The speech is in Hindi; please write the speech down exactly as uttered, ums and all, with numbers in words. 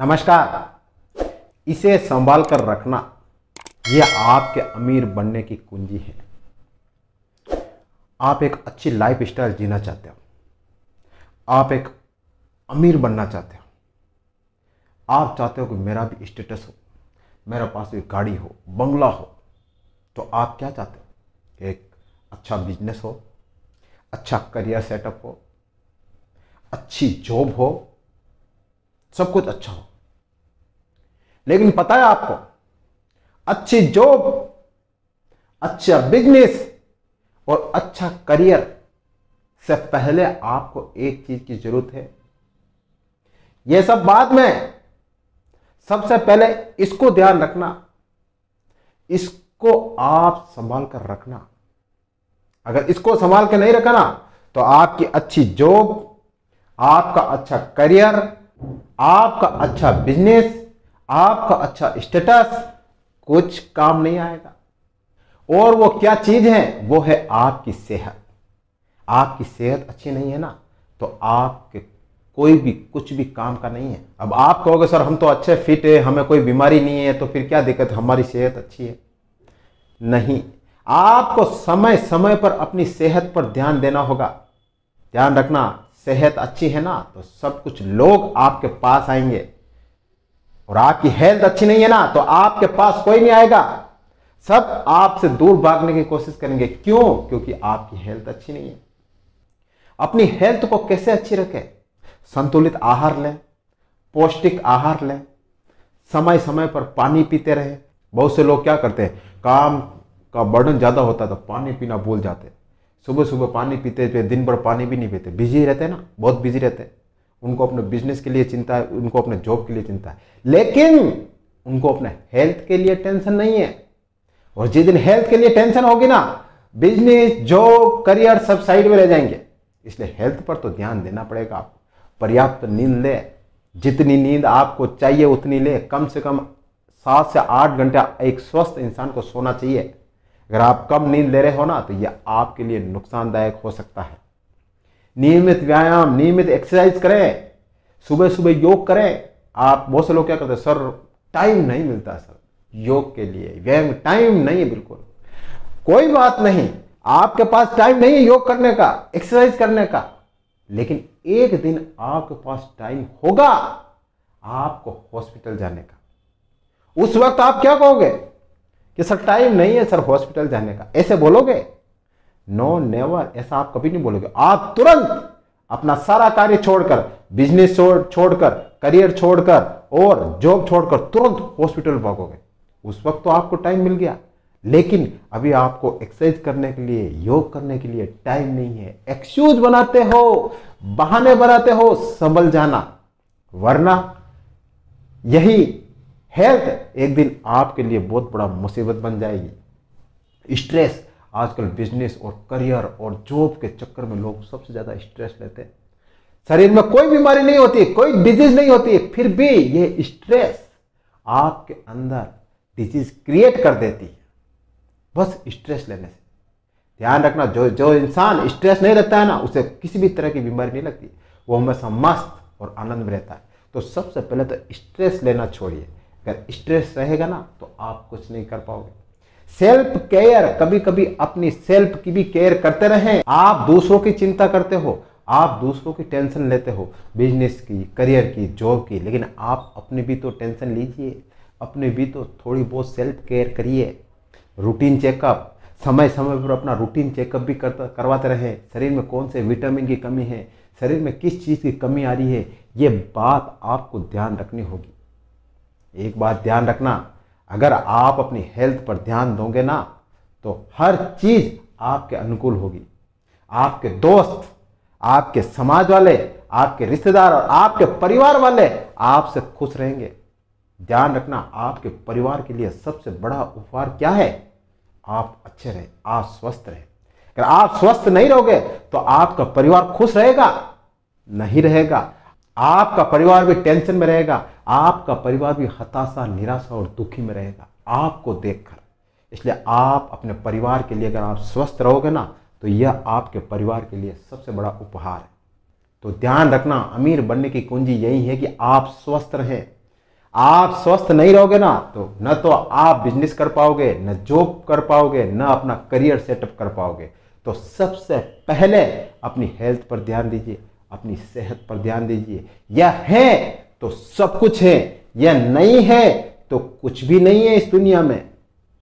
नमस्कार। इसे संभाल कर रखना यह आपके अमीर बनने की कुंजी है। आप एक अच्छी लाइफ स्टाइल जीना चाहते हो, आप एक अमीर बनना चाहते हो, आप चाहते हो कि मेरा भी स्टेटस हो, मेरे पास भी गाड़ी हो, बंगला हो, तो आप क्या चाहते हो? एक अच्छा बिजनेस हो, अच्छा करियर सेटअप हो, अच्छी जॉब हो, सब कुछ अच्छा हो। लेकिन पता है आपको, अच्छी जॉब, अच्छा बिजनेस और अच्छा करियर से पहले आपको एक चीज की जरूरत है। यह सब बाद में, सबसे पहले इसको ध्यान रखना, इसको आप संभाल कर रखना। अगर इसको संभाल के नहीं रखना तो आपकी अच्छी जॉब, आपका अच्छा करियर, आपका अच्छा बिजनेस, आपका अच्छा स्टेटस कुछ काम नहीं आएगा। और वो क्या चीज है? वो है आपकी सेहत। आपकी सेहत अच्छी नहीं है ना, तो आपके कोई भी कुछ भी काम का नहीं है। अब आप कहोगे सर हम तो अच्छे फिट है, हमें कोई बीमारी नहीं है, तो फिर क्या दिक्कत, हमारी सेहत अच्छी है। नहीं, आपको समय समय पर अपनी सेहत पर ध्यान देना होगा। ध्यान रखना, सेहत अच्छी है ना तो सब कुछ लोग आपके पास आएंगे, और आपकी हेल्थ अच्छी नहीं है ना तो आपके पास कोई नहीं आएगा, सब आपसे दूर भागने की कोशिश करेंगे। क्यों? क्योंकि आपकी हेल्थ अच्छी नहीं है। अपनी हेल्थ को कैसे अच्छी रखें? संतुलित आहार लें, पौष्टिक आहार लें, समय समय पर पानी पीते रहें। बहुत से लोग क्या करते हैं, काम का बर्डन ज़्यादा होता है तो पानी पीना भूल जाते हैं। सुबह सुबह पानी पीते थे, दिन भर पानी भी नहीं पीते, बिजी रहते हैं ना, बहुत बिजी रहते हैं। उनको अपने बिजनेस के लिए चिंता है, उनको अपने जॉब के लिए चिंता है, लेकिन उनको अपने हेल्थ के लिए टेंशन नहीं है। और जिस दिन हेल्थ के लिए टेंशन होगी ना, बिजनेस, जॉब, करियर सब साइड में रह जाएंगे। इसलिए हेल्थ पर तो ध्यान देना पड़ेगा आपको। पर्याप्त नींद ले, जितनी नींद आपको चाहिए उतनी ले। कम से कम सात से आठ घंटा एक स्वस्थ इंसान को सोना चाहिए। अगर आप कम नींद ले रहे हो ना तो यह आपके लिए नुकसानदायक हो सकता है। नियमित व्यायाम, नियमित एक्सरसाइज करें, सुबह सुबह योग करें। आप बहुत से लोग क्या करते हैं, सर टाइम नहीं मिलता सर योग के लिए, व्यायाम टाइम नहीं है। बिल्कुल कोई बात नहीं, आपके पास टाइम नहीं है योग करने का, एक्सरसाइज करने का, लेकिन एक दिन आपके पास टाइम होगा आपको हॉस्पिटल जाने का। उस वक्त आप क्या कहोगे कि सर टाइम नहीं है सर हॉस्पिटल जाने का, ऐसे बोलोगे? नो, नेवर, ऐसा आप कभी नहीं बोलोगे। आप तुरंत अपना सारा कार्य छोड़कर, बिजनेस छोड़कर, करियर छोड़कर और जॉब छोड़कर तुरंत हॉस्पिटल भागोगे। उस वक्त तो आपको टाइम मिल गया, लेकिन अभी आपको एक्सरसाइज करने के लिए, योग करने के लिए टाइम नहीं है। एक्सक्यूज बनाते हो, बहाने बनाते हो, संभल जाना, वरना यही हेल्थ एक दिन आपके लिए बहुत बड़ा मुसीबत बन जाएगी। स्ट्रेस, आजकल बिजनेस और करियर और जॉब के चक्कर में लोग सबसे ज़्यादा स्ट्रेस लेते हैं। शरीर में कोई बीमारी नहीं होती, कोई डिजीज नहीं होती, फिर भी ये स्ट्रेस आपके अंदर डिजीज क्रिएट कर देती है, बस स्ट्रेस लेने से। ध्यान रखना, जो जो इंसान स्ट्रेस नहीं रहता है ना उसे किसी भी तरह की बीमारी नहीं लगती, वो हमेशा मस्त और आनंद में रहता है। तो सबसे पहले तो स्ट्रेस लेना छोड़िए। अगर स्ट्रेस रहेगा ना तो आप कुछ नहीं कर पाओगे। सेल्फ केयर, कभी कभी अपनी सेल्फ की भी केयर करते रहें। आप दूसरों की चिंता करते हो, आप दूसरों की टेंशन लेते हो, बिजनेस की, करियर की, जॉब की, लेकिन आप अपने भी तो टेंशन लीजिए, अपने भी तो थोड़ी बहुत सेल्फ केयर करिए। रूटीन चेकअप, समय समय पर अपना रूटीन चेकअप भी करता करवाते रहें। शरीर में कौन से विटामिन की कमी है, शरीर में किस चीज़ की कमी आ रही है, ये बात आपको ध्यान रखनी होगी। एक बात ध्यान रखना, अगर आप अपनी हेल्थ पर ध्यान दोगे ना तो हर चीज़ आपके अनुकूल होगी। आपके दोस्त, आपके समाज वाले, आपके रिश्तेदार और आपके परिवार वाले आपसे खुश रहेंगे। ध्यान रखना, आपके परिवार के लिए सबसे बड़ा उपहार क्या है? आप अच्छे रहें, आप स्वस्थ रहें। अगर आप स्वस्थ नहीं रहोगे तो आपका परिवार खुश रहेगा? नहीं रहेगा। आपका परिवार भी टेंशन में रहेगा, आपका परिवार भी हताशा, निराशा और दुखी में रहेगा आपको देखकर। इसलिए आप अपने परिवार के लिए अगर आप स्वस्थ रहोगे ना तो यह आपके परिवार के लिए सबसे बड़ा उपहार है। तो ध्यान रखना, अमीर बनने की कुंजी यही है कि आप स्वस्थ रहें, आप स्वस्थ नहीं रहोगे ना तो न तो आप बिजनेस कर पाओगे, न जॉब कर पाओगे, न अपना करियर सेटअप कर पाओगे। तो सबसे पहले अपनी हेल्थ पर ध्यान दीजिए, अपनी सेहत पर ध्यान दीजिए। यह है तो सब कुछ है, यह नहीं है तो कुछ भी नहीं है इस दुनिया में।